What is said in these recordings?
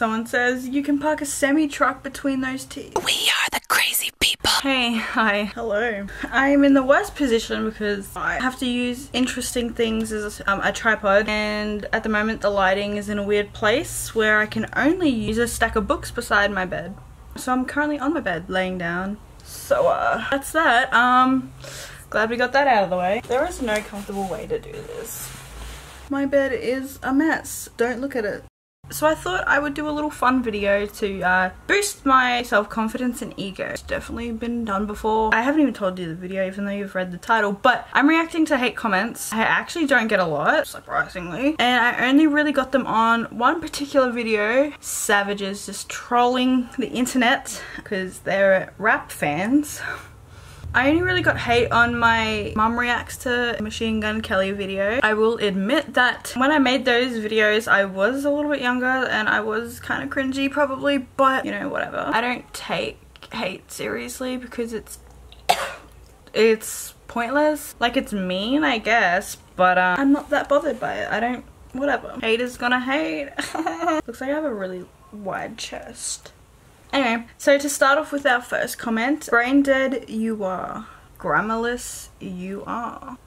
Someone says, you can park a semi-truck between those teeth. We are the crazy people. Hey, hi, hello. I'm in the worst position because I have to use interesting things as a tripod, and at the moment the lighting is in a weird place where I can only use a stack of books beside my bed. So I'm currently on my bed, laying down. So that's that. Glad we got that out of the way. There is no comfortable way to do this. My bed is a mess. Don't look at it. So I thought I would do a little fun video to boost my self-confidence and ego. It's definitely been done before. I haven't even told you the video even though you've read the title, but I'm reacting to hate comments. I actually don't get a lot, surprisingly. And I only really got them on one particular video. Savages just trolling the internet because they're rap fans. I only really got hate on my mum reacts to Machine Gun Kelly video. I will admit that when I made those videos I was a little bit younger and I was kind of cringy probably, but you know, whatever. I don't take hate seriously because it's pointless. Like, it's mean I guess, but I'm not that bothered by it. I don't, whatever. Hate is gonna hate. Looks like I have a really wide chest. Anyway, so to start off with our first comment, brain dead you are, grammarless you are.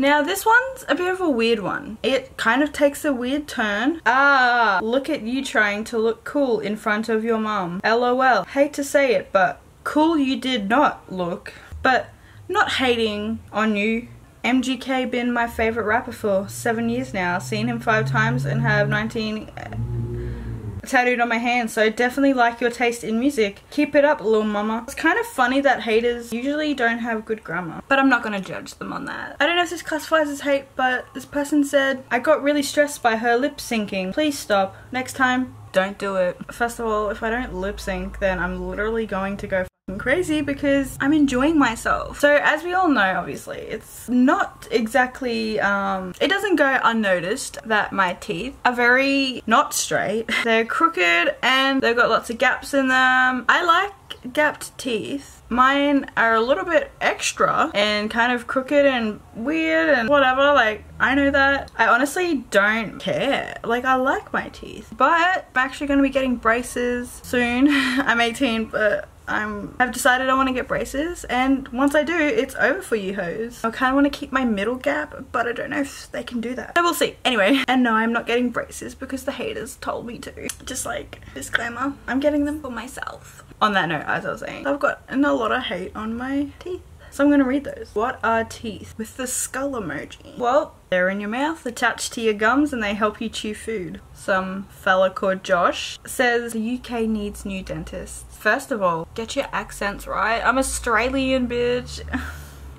Now this one's a bit of a weird one. It kind of takes a weird turn. Ah, look at you trying to look cool in front of your mum. LOL, hate to say it, but cool you did not look. But not hating on you. MGK been my favourite rapper for 7 years now, seen him 5 times and have 19... tattooed on my hand, so I definitely like your taste in music. Keep it up, little mama. It's kind of funny that haters usually don't have good grammar, but I'm not gonna judge them on that. I don't know if this classifies as hate, but this person said, I got really stressed by her lip syncing. Please stop. Next time, don't do it. First of all, if I don't lip sync, then I'm literally going to go crazy because I'm enjoying myself. So as we all know, obviously it's not exactly it doesn't go unnoticed that my teeth are very not straight. They're crooked and they've got lots of gaps in them. I like gapped teeth. Mine are a little bit extra and kind of crooked and weird and whatever. Like, I know that. I honestly don't care. Like, I like my teeth, but I'm actually going to be getting braces soon. I'm 18, but I've decided I want to get braces, and once I do, it's over for you hoes. I kind of want to keep my middle gap, but I don't know if they can do that. So we'll see. Anyway, and no, I'm not getting braces because the haters told me to. Just like, disclaimer, I'm getting them for myself. On that note, as I was saying, I've gotten a lot of hate on my teeth. So I'm going to read those. What are teeth? With the skull emoji. Well, they're in your mouth, attached to your gums, and they help you chew food. Some fella called Josh says, the UK needs new dentists. First of all, get your accents right. I'm Australian, bitch.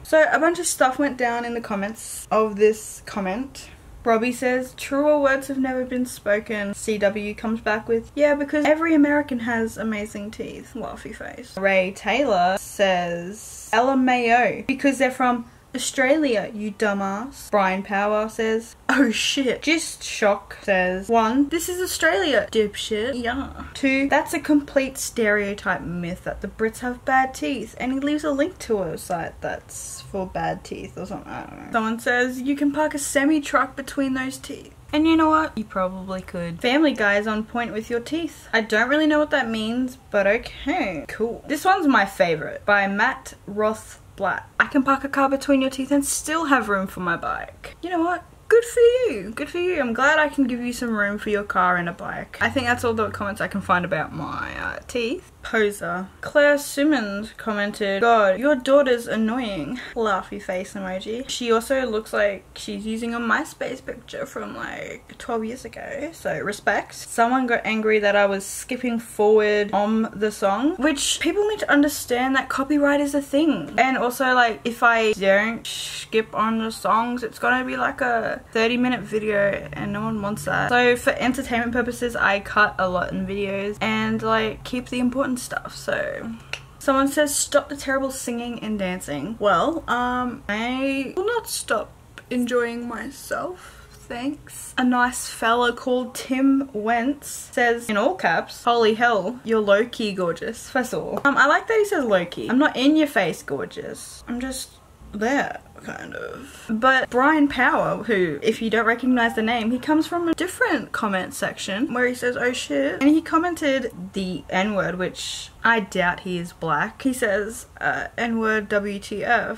So a bunch of stuff went down in the comments of this comment. Robbie says, truer words have never been spoken. CW comes back with, yeah, because every American has amazing teeth. Laughy face. Ray Taylor says, LMAO, because they're from Australia, you dumbass. Brian Power says, oh shit. Just Shock says, 1, this is Australia, dipshit. Yeah. 2, that's a complete stereotype myth that the Brits have bad teeth. And he leaves a link to a site that's for bad teeth or something, I don't know. Someone says, you can park a semi-truck between those teeth. And you know what? You probably could. Family Guy is on point with your teeth. I don't really know what that means, but okay. Cool. This one's my favourite, by Matt Roth Black. I can park a car between your teeth and still have room for my bike. You know what? Good for you. Good for you. I'm glad I can give you some room for your car and a bike. I think that's all the comments I can find about my teeth. Poser. Claire Simmons commented, God, your daughter's annoying. Laughy face emoji. She also looks like she's using a MySpace picture from like 12 years ago. So respect. Someone got angry that I was skipping forward on the song, which people need to understand that copyright is a thing. And also, like, if I don't skip on the songs, it's gonna be like a 30-minute video and no one wants that. So for entertainment purposes I cut a lot in videos and like keep the important stuff. So someone says stop the terrible singing and dancing. Well, I will not stop enjoying myself. Thanks. A nice fella called Tim Wentz says, in all caps, holy hell, you're low-key gorgeous. First of all, I like that he says low-key. I'm not in your face gorgeous. I'm just that, kind of. But Brian Power, who, if you don't recognize the name, he comes from a different comment section where he says, "Oh shit," and he commented the N-word, which I doubt he is black. He says, N-word WTF.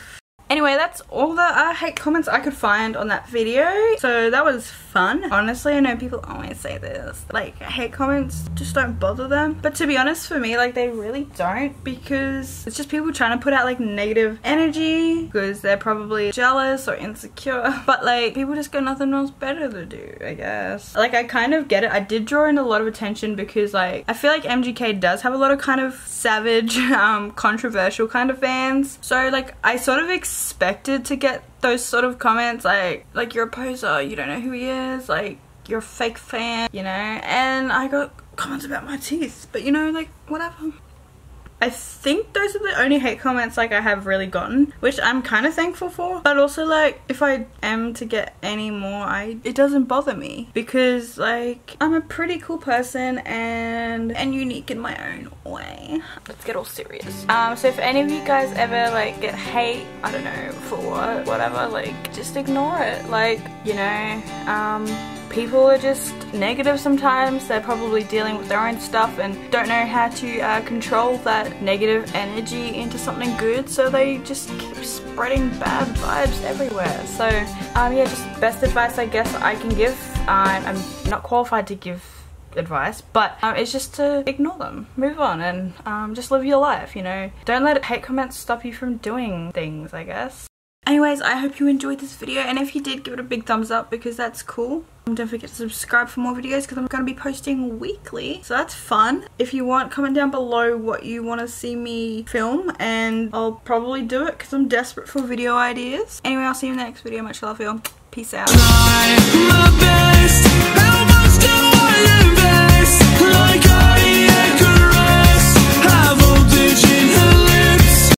Anyway, that's all the hate comments I could find on that video. So that was fun. Honestly, I know people always say this, like, hate comments just don't bother them. But to be honest, for me, like, they really don't, because it's just people trying to put out, like, negative energy because they're probably jealous or insecure. But, like, people just got nothing else better to do, I guess. Like, I kind of get it. I did draw in a lot of attention because, like, I feel like MGK does have a lot of kind of savage, controversial kind of fans. So, like, I sort of expected to get those sort of comments, like you're a poser, you don't know who he is, like you're a fake fan, you know. And I got comments about my teeth, but you know, like, whatever. I think those are the only hate comments, like, I have really gotten, which I'm kind of thankful for. But also, like, if I am to get any more, it doesn't bother me, because, like, I'm a pretty cool person and unique in my own way. Let's get all serious. So if any of you guys ever, like, get hate, I don't know for what, whatever, like, just ignore it. Like, you know, people are just negative sometimes. They're probably dealing with their own stuff and don't know how to control that negative energy into something good, so they just keep spreading bad vibes everywhere. So yeah, just best advice I guess I can give. I'm not qualified to give advice, but it's just to ignore them, move on, and just live your life, you know. Don't let hate comments stop you from doing things, I guess. Anyways, I hope you enjoyed this video, and if you did, give it a big thumbs up because that's cool. Don't forget to subscribe for more videos because I'm going to be posting weekly, so that's fun. If you want, comment down below what you want to see me film, and I'll probably do it because I'm desperate for video ideas. Anyway, I'll see you in the next video. Much love, y'all. Peace out.